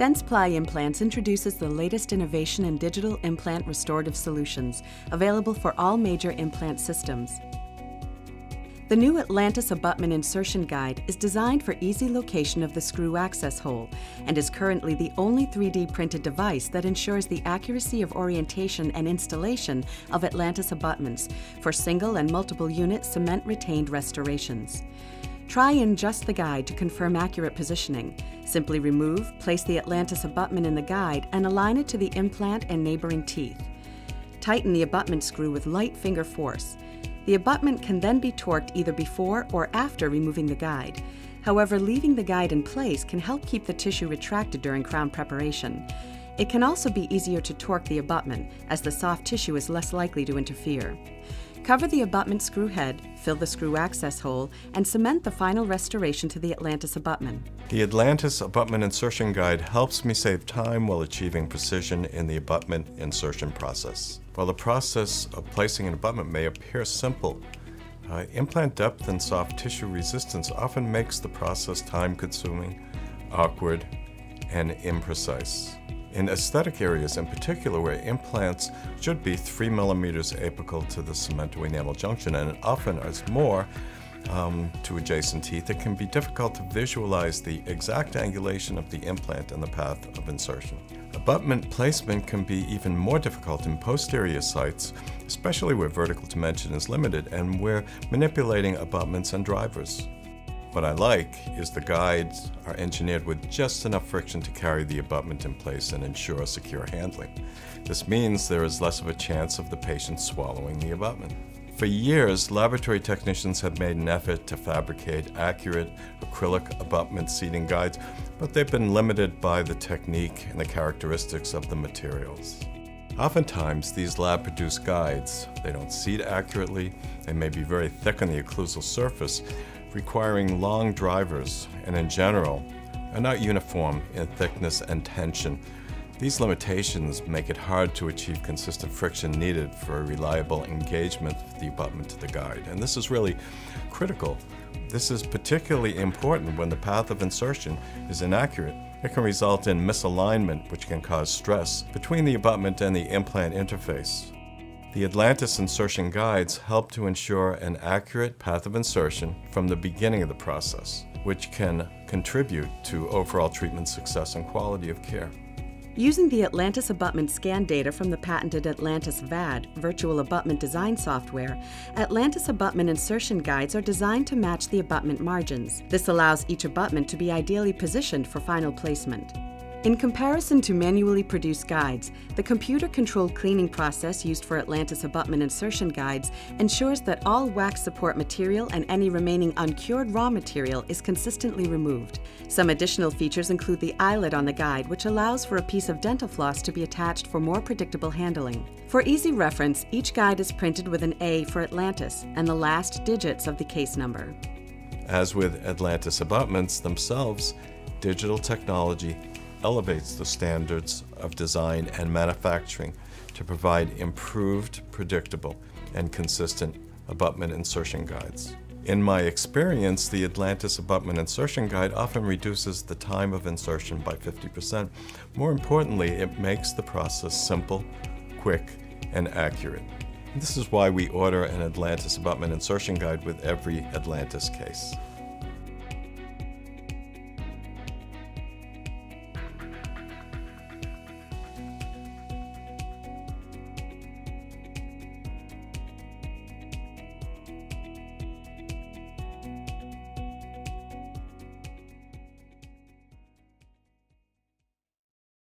Dentsply Implants introduces the latest innovation in digital implant restorative solutions, available for all major implant systems. The new Atlantis Abutment Insertion Guide is designed for easy location of the screw access hole and is currently the only 3D printed device that ensures the accuracy of orientation and installation of Atlantis abutments for single and multiple unit cement-retained restorations. Try in just the guide to confirm accurate positioning. Simply remove, place the Atlantis abutment in the guide and align it to the implant and neighboring teeth. Tighten the abutment screw with light finger force. The abutment can then be torqued either before or after removing the guide. However, leaving the guide in place can help keep the tissue retracted during crown preparation. It can also be easier to torque the abutment, as the soft tissue is less likely to interfere. Cover the abutment screw head, fill the screw access hole, and cement the final restoration to the Atlantis abutment. The Atlantis Abutment Insertion Guide helps me save time while achieving precision in the abutment insertion process. While the process of placing an abutment may appear simple, implant depth and soft tissue resistance often makes the process time-consuming, awkward, and imprecise. In aesthetic areas in particular, where implants should be 3 millimeters apical to the cementoenamel junction and often as more to adjacent teeth, it can be difficult to visualize the exact angulation of the implant and the path of insertion. Abutment placement can be even more difficult in posterior sites, especially where vertical dimension is limited and where manipulating abutments and drivers. What I like is the guides are engineered with just enough friction to carry the abutment in place and ensure secure handling. This means there is less of a chance of the patient swallowing the abutment. For years, laboratory technicians have made an effort to fabricate accurate acrylic abutment seating guides, but they've been limited by the technique and the characteristics of the materials. Oftentimes, these lab-produced guides, they don't seat accurately, they may be very thick on the occlusal surface, requiring long drivers, and in general, are not uniform in thickness and tension. These limitations make it hard to achieve consistent friction needed for a reliable engagement of the abutment to the guide, and this is really critical. This is particularly important when the path of insertion is inaccurate. It can result in misalignment, which can cause stress between the abutment and the implant interface. The Atlantis insertion guides help to ensure an accurate path of insertion from the beginning of the process, which can contribute to overall treatment success and quality of care. Using the Atlantis abutment scan data from the patented Atlantis VAD virtual abutment design software, Atlantis abutment insertion guides are designed to match the abutment margins. This allows each abutment to be ideally positioned for final placement. In comparison to manually produced guides, the computer-controlled cleaning process used for Atlantis abutment insertion guides ensures that all wax support material and any remaining uncured raw material is consistently removed. Some additional features include the eyelet on the guide, which allows for a piece of dental floss to be attached for more predictable handling. For easy reference, each guide is printed with an A for Atlantis and the last digits of the case number. As with Atlantis abutments themselves, digital technology elevates the standards of design and manufacturing to provide improved, predictable, and consistent abutment insertion guides. In my experience, the Atlantis Abutment Insertion Guide often reduces the time of insertion by 50%. More importantly, it makes the process simple, quick, and accurate. This is why we order an Atlantis Abutment Insertion Guide with every Atlantis case.